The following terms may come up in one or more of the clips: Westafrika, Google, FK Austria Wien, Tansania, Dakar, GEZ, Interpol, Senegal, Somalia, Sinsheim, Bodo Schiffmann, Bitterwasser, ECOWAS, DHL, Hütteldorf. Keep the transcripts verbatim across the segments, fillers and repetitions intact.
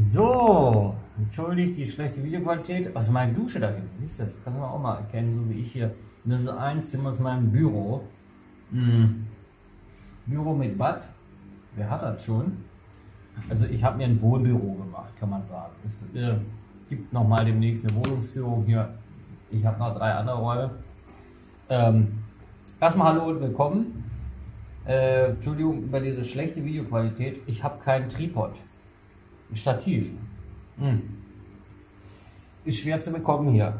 So, entschuldigt die schlechte Videoqualität. Aus meiner Dusche da hinten, ist das? Kann man auch mal erkennen, so wie ich hier. Das ist ein Zimmer aus meinem Büro. Hm. Büro mit Bad. Wer hat das schon? Also ich habe mir ein Wohnbüro gemacht, kann man sagen. Es äh, gibt nochmal demnächst eine Wohnungsführung hier. Ich habe noch drei andere Räume. Ähm, erstmal hallo und willkommen. Äh, Entschuldigung über diese schlechte Videoqualität. Ich habe keinen Tripod. Ein Stativ. Hm. Ist schwer zu bekommen hier.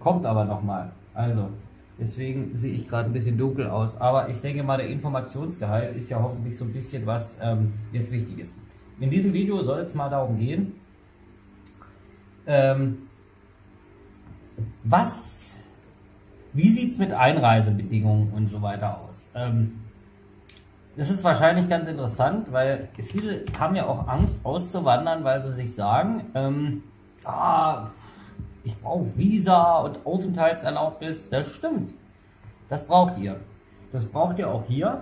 Kommt aber nochmal. Also, deswegen sehe ich gerade ein bisschen dunkel aus. Aber ich denke mal, der Informationsgehalt ist ja hoffentlich so ein bisschen was ähm, jetzt wichtig ist. In diesem Video soll es mal darum gehen, ähm, was, wie sieht es mit Einreisebedingungen und so weiter aus. Ähm, das ist wahrscheinlich ganz interessant, weil viele haben ja auch Angst auszuwandern, weil sie sich sagen, ähm, ah, ich brauche Visa und Aufenthaltserlaubnis. Das stimmt. Das braucht ihr. Das braucht ihr auch hier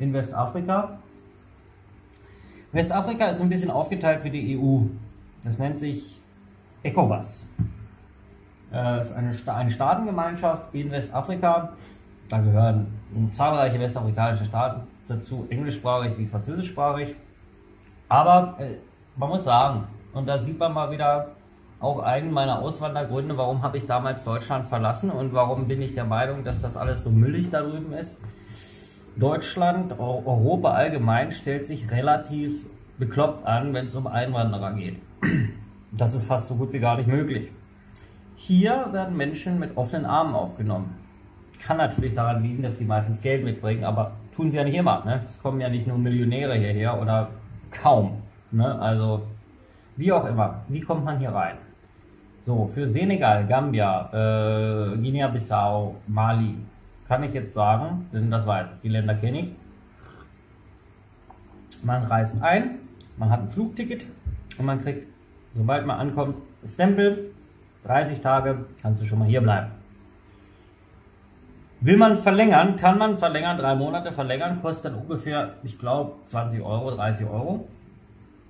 in Westafrika. Westafrika ist ein bisschen aufgeteilt wie die E U. Das nennt sich ECOWAS. Das ist eine, Sta eine Staatengemeinschaft in Westafrika. Da gehören zahlreiche westafrikanische Staaten dazu, englischsprachig wie französischsprachig. Aber äh, man muss sagen, und da sieht man mal wieder auch einen meiner Auswandergründe, warum habe ich damals Deutschland verlassen und warum bin ich der Meinung, dass das alles so müllig da drüben ist. Deutschland, Europa allgemein stellt sich relativ bekloppt an, wenn es um Einwanderer geht. Das ist fast so gut wie gar nicht möglich. Hier werden Menschen mit offenen Armen aufgenommen. Kann natürlich daran liegen, dass die meistens Geld mitbringen, aber tun sie ja nicht immer. Ne? Es kommen ja nicht nur Millionäre hierher oder kaum. Ne? Also wie auch immer, wie kommt man hier rein? So, für Senegal, Gambia, äh, Guinea-Bissau, Mali kann ich jetzt sagen, denn das weiß ich, die Länder kenne ich. Man reist ein, man hat ein Flugticket und man kriegt, sobald man ankommt, ein Stempel, dreißig Tage, kannst du schon mal hier bleiben. Will man verlängern, kann man verlängern, drei Monate verlängern, kostet dann ungefähr, ich glaube, zwanzig Euro, dreißig Euro.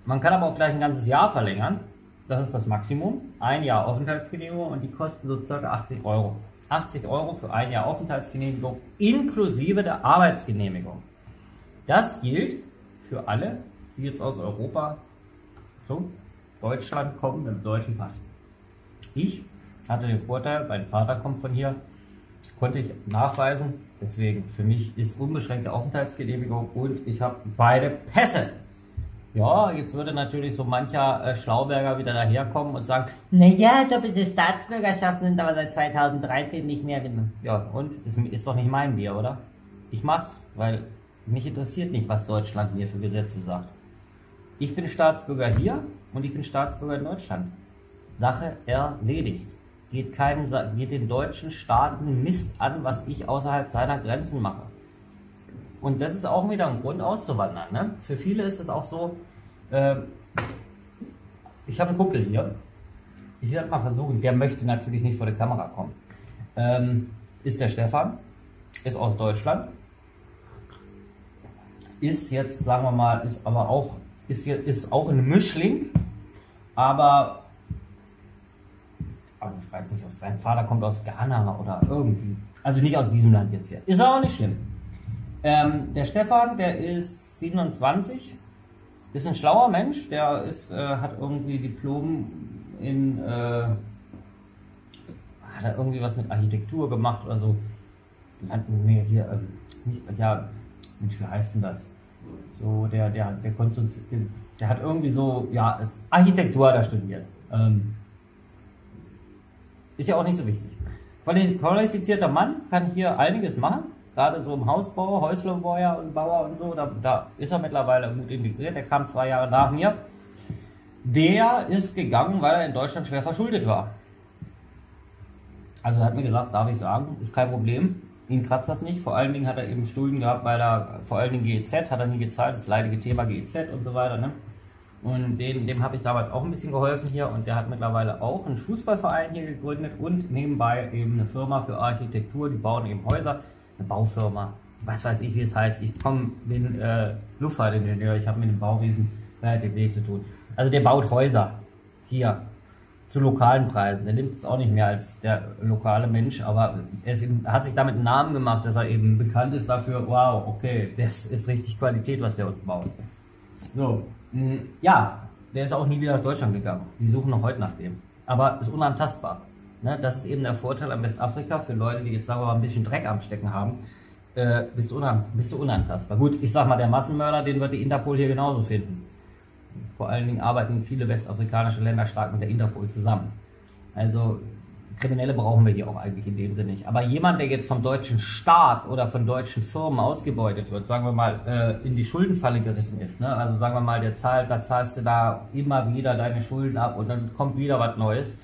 Man kann aber auch gleich ein ganzes Jahr verlängern, das ist das Maximum, ein Jahr Aufenthaltsgenehmigung und die kosten so ca. achtzig Euro. achtzig Euro für ein Jahr Aufenthaltsgenehmigung inklusive der Arbeitsgenehmigung. Das gilt für alle, die jetzt aus Europa zu Deutschland kommen mit dem deutschen Pass. Ich hatte den Vorteil, mein Vater kommt von hier, konnte ich nachweisen. Deswegen für mich ist unbeschränkte Aufenthaltsgenehmigung und ich habe beide Pässe. Ja, jetzt würde natürlich so mancher äh, Schlauberger wieder daherkommen und sagen, naja, doppelte Staatsbürgerschaften sind aber seit zweitausenddreizehn nicht mehr genommen. Ja, und? Ist, ist doch nicht mein Bier, oder? Ich mach's, weil mich interessiert nicht, was Deutschland mir für Gesetze sagt. Ich bin Staatsbürger hier und ich bin Staatsbürger in Deutschland. Sache erledigt. Geht, keinem, geht den deutschen Staaten Mist an, was ich außerhalb seiner Grenzen mache. Und das ist auch wieder ein Grund auszuwandern. Ne? Für viele ist es auch so, äh, ich habe einen Kumpel hier, ich werde mal versuchen, der möchte natürlich nicht vor die Kamera kommen, ähm, ist der Stefan, ist aus Deutschland, ist jetzt, sagen wir mal, ist aber auch, ist, ist auch ein Mischling, aber, aber ich weiß nicht, ob sein Vater kommt aus Ghana oder irgendwie, also nicht aus diesem Land jetzt hier, ist auch nicht schlimm. Ähm, der Stefan, der ist siebenundzwanzig, ist ein schlauer Mensch, der ist, äh, hat irgendwie Diplom in, äh, hat er irgendwie was mit Architektur gemacht oder so. Hier, hier ähm, nicht, ja, Mensch, wie heißt denn das? So, der, der, der, der hat irgendwie so, ja, ist Architektur da studiert. Ähm, ist ja auch nicht so wichtig. Qualifizierter Mann kann hier einiges machen. Gerade so im Hausbau, Häuslerbauer und Bauer und so, da, da ist er mittlerweile gut integriert, der kam zwei Jahre nach mir. Der ist gegangen, weil er in Deutschland schwer verschuldet war. Also hat mir gesagt, darf ich sagen, ist kein Problem, ihn kratzt das nicht. Vor allen Dingen hat er eben Schulden gehabt, weil er, vor allen Dingen G E Z, hat er nie gezahlt, das leidige Thema G E Z und so weiter. Ne? Und dem, dem habe ich damals auch ein bisschen geholfen hier und der hat mittlerweile auch einen Fußballverein hier gegründet und nebenbei eben eine Firma für Architektur, die bauen eben Häuser. Baufirma, was weiß ich, wie es heißt. Ich komm, bin äh, Luftfahrtingenieur, ich habe mit dem Bauwesen relativ wenig zu tun. Also der baut Häuser hier zu lokalen Preisen. Der nimmt jetzt auch nicht mehr als der lokale Mensch, aber er ist eben, hat sich damit einen Namen gemacht, dass er eben bekannt ist dafür, wow, okay, das ist richtig Qualität, was der uns baut. So, ja, der ist auch nie wieder nach Deutschland gegangen. Die suchen noch heute nach dem. Aber ist unantastbar. Ne? Das ist eben der Vorteil an Westafrika für Leute, die jetzt, sagen wir mal, ein bisschen Dreck am Stecken haben. Äh, bist, unan bist du unantastbar. Gut, ich sag mal, der Massenmörder, den wird die Interpol hier genauso finden. Vor allen Dingen arbeiten viele westafrikanische Länder stark mit der Interpol zusammen. Also Kriminelle brauchen wir hier auch eigentlich in dem Sinne nicht. Aber jemand, der jetzt vom deutschen Staat oder von deutschen Firmen ausgebeutet wird, sagen wir mal, äh, in die Schuldenfalle gerissen ist, ne? Also sagen wir mal, der zahlt, da zahlst du da immer wieder deine Schulden ab und dann kommt wieder was Neues,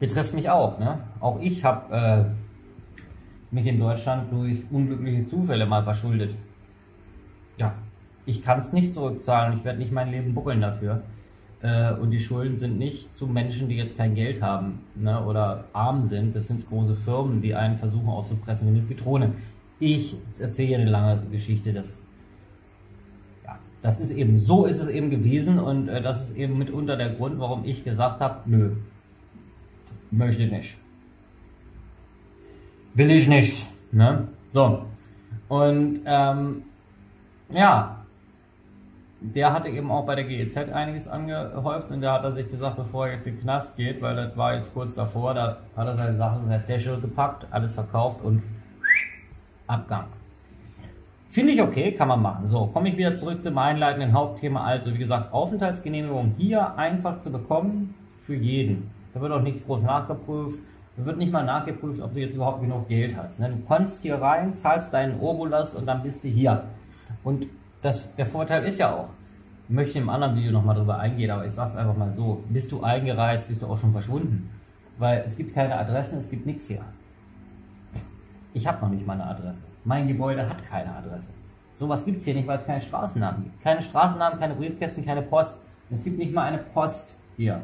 betrifft mich auch, ne? Auch ich habe äh, mich in Deutschland durch unglückliche Zufälle mal verschuldet. Ja. Ich kann es nicht zurückzahlen, ich werde nicht mein Leben buckeln dafür. Äh, und die Schulden sind nicht zu Menschen, die jetzt kein Geld haben, ne, oder arm sind. Das sind große Firmen, die einen versuchen auszupressen wie eine Zitrone. Ich erzähle eine lange Geschichte. Das, ja, das ist eben, so ist es eben gewesen und äh, das ist eben mitunter der Grund, warum ich gesagt habe, nö, möchte ich nicht. Will ich nicht. Ne? So. Und ähm, ja. Der hatte eben auch bei der G E Z einiges angehäuft und da hat er sich gesagt, bevor er jetzt in den Knast geht, weil das war jetzt kurz davor, da hat er seine Sachen in der Tasche gepackt, alles verkauft und Abgang. Finde ich okay, kann man machen. So, komme ich wieder zurück zum einleitenden Hauptthema. Also wie gesagt, Aufenthaltsgenehmigung hier einfach zu bekommen für jeden. Da wird auch nichts groß nachgeprüft. Da wird nicht mal nachgeprüft, ob du jetzt überhaupt genug Geld hast. Du kannst hier rein, zahlst deinen Obolus und dann bist du hier. Und das, der Vorteil ist ja auch, ich möchte im anderen Video nochmal drüber eingehen, aber ich sage es einfach mal so, bist du eingereist, bist du auch schon verschwunden. Weil es gibt keine Adressen, es gibt nichts hier. Ich habe noch nicht mal eine Adresse. Mein Gebäude hat keine Adresse. Sowas gibt es hier nicht, weil es keine Straßennamen gibt. Keine Straßennamen, keine Briefkästen, keine Post. Es gibt nicht mal eine Post hier.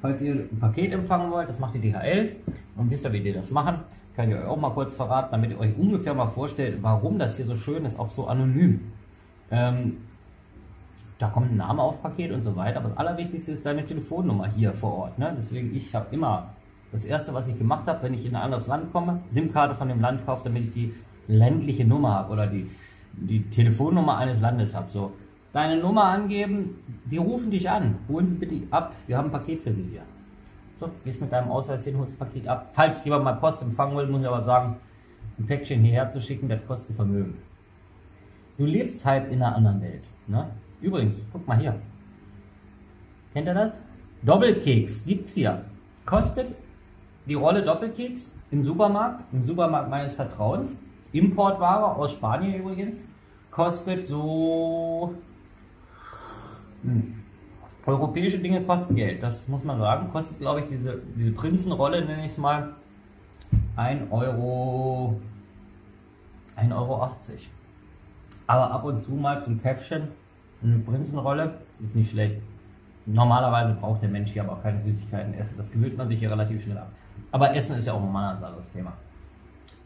Falls ihr ein Paket empfangen wollt, das macht die D H L. Und wisst ihr, wie die das machen? Kann ich euch auch mal kurz verraten, damit ihr euch ungefähr mal vorstellt, warum das hier so schön ist, auch so anonym. Ähm, da kommt ein Name auf Paket und so weiter, aber das Allerwichtigste ist deine Telefonnummer hier vor Ort. Ne? Deswegen, ich habe immer, das Erste, was ich gemacht habe, wenn ich in ein anderes Land komme, SIM-Karte von dem Land kaufe, damit ich die ländliche Nummer habe oder die, die Telefonnummer eines Landes habe. So, deine Nummer angeben, die rufen dich an, holen sie bitte ab, wir haben ein Paket für sie hier. So, gehst mit deinem Ausweis hin, holst das Paket ab. Falls jemand mal Post empfangen will, muss ich aber sagen, ein Päckchen hierher zu schicken, das kostet ein Vermögen. Du lebst halt in einer anderen Welt. Ne? Übrigens, guck mal hier. Kennt ihr das? Doppelkeks gibt's hier. Kostet die Rolle Doppelkeks im Supermarkt, im Supermarkt meines Vertrauens, Importware aus Spanien übrigens, kostet so... Hm. Europäische Dinge kosten Geld, das muss man sagen. Kostet, glaube ich, diese, diese Prinzenrolle, nenne ich es mal, ein Euro achtzig. ein Euro achtzig. Aber ab und zu mal zum Käffchen eine Prinzenrolle ist nicht schlecht. Normalerweise braucht der Mensch hier aber auch keine Süßigkeiten essen. Das gewöhnt man sich hier relativ schnell ab. Aber Essen ist ja auch nochmal ein anderes Thema.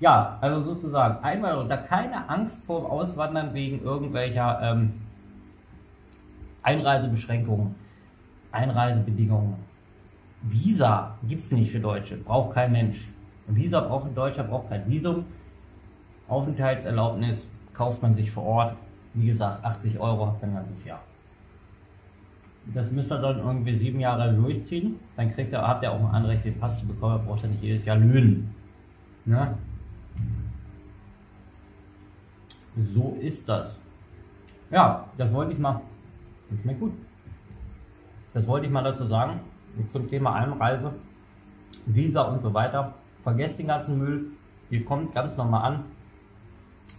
Ja, also sozusagen Einwanderung, da keine Angst vor dem Auswandern wegen irgendwelcher ähm, Einreisebeschränkungen, Einreisebedingungen. Visa gibt es nicht für Deutsche, braucht kein Mensch. Visa braucht ein Deutscher, braucht kein Visum. Aufenthaltserlaubnis kauft man sich vor Ort, wie gesagt, achtzig Euro habt ihr ein ganzes Jahr. Das müsst ihr dann irgendwie sieben Jahre durchziehen, dann kriegt ihr, habt ihr auch ein Anrecht, den Pass zu bekommen, braucht ihr nicht jedes Jahr Löhnen. Ne? So ist das. Ja, das wollte ich mal, das schmeckt gut, das wollte ich mal dazu sagen, zum Thema Einreise, Visa und so weiter. Vergesst den ganzen Müll, ihr kommt ganz normal an.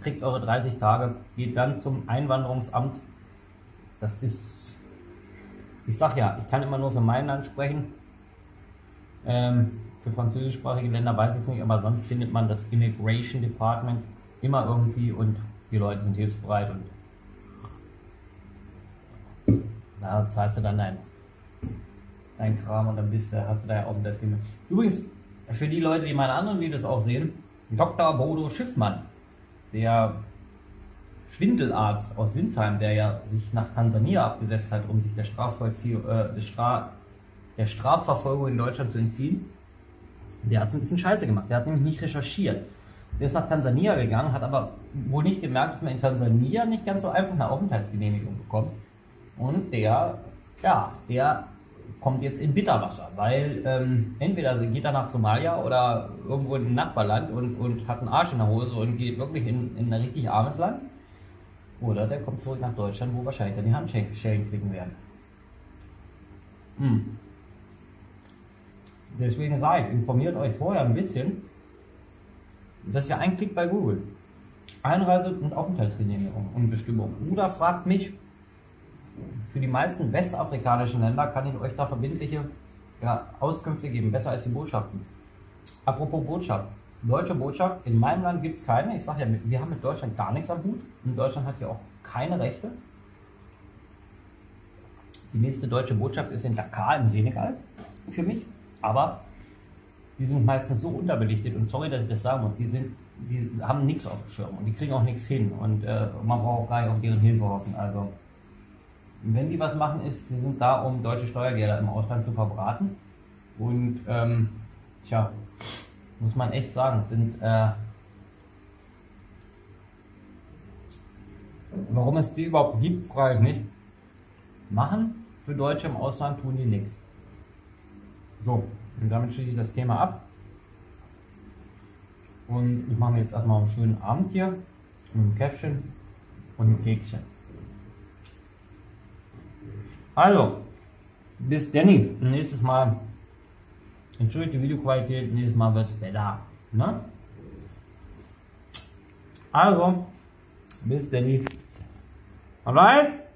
Kriegt eure dreißig Tage, geht dann zum Einwanderungsamt. Das ist, ich sag ja, ich kann immer nur für mein Land sprechen. Ähm, für französischsprachige Länder weiß ich es nicht, aber sonst findet man das Immigration Department immer irgendwie und die Leute sind hilfsbereit und da zahlst du dann dein, dein Kram und dann bist du, hast du da ja auch das Thema. Übrigens, für die Leute, die meine anderen Videos auch sehen, Doktor Bodo Schiffmann, der Schwindelarzt aus Sinsheim, der ja sich nach Tansania abgesetzt hat, um sich der, äh, der, Stra der Strafverfolgung in Deutschland zu entziehen, der hat es ein bisschen scheiße gemacht. Der hat nämlich nicht recherchiert. Der ist nach Tansania gegangen, hat aber wohl nicht gemerkt, dass man in Tansania nicht ganz so einfach eine Aufenthaltsgenehmigung bekommt. Und der, ja, der kommt jetzt in Bitterwasser, weil ähm, entweder geht er nach Somalia oder irgendwo in ein Nachbarland und, und hat einen Arsch in der Hose und geht wirklich in, in ein richtig armes Land. Oder der kommt zurück nach Deutschland, wo wahrscheinlich dann die Handschellen kriegen werden. Hm. Deswegen sage ich, informiert euch vorher ein bisschen. Das ist ja ein Klick bei Google. Einreise- und Aufenthaltsgenehmigung und Bestimmung. Oder fragt mich, für die meisten westafrikanischen Länder kann ich euch da verbindliche ja, Auskünfte geben, besser als die Botschaften. Apropos Botschaft. Deutsche Botschaft, in meinem Land gibt es keine. Ich sage ja, wir haben mit Deutschland gar nichts am Hut. Und Deutschland hat ja auch keine Rechte. Die nächste deutsche Botschaft ist in Dakar im Senegal für mich. Aber die sind meistens so unterbelichtet und sorry, dass ich das sagen muss, die, sind, die haben nichts auf dem Schirm und die kriegen auch nichts hin. Und äh, man braucht auch gar nicht auf deren Hilfe hoffen. Also, wenn die was machen, ist, sie sind da, um deutsche Steuergelder im Ausland zu verbraten. Und, ähm, tja, muss man echt sagen, sind, äh, warum es die überhaupt gibt, frage ich nicht. Machen für Deutsche im Ausland tun die nichts. So, und damit schließe ich das Thema ab. Und ich mache mir jetzt erstmal einen schönen Abend hier, mit einem Käffchen und einem Kekschen. Also, bis Danny. Nächstes Mal, entschuldigt die Videoqualität, nächstes Mal wird es besser. Ne? Also, bis Danny. Alright?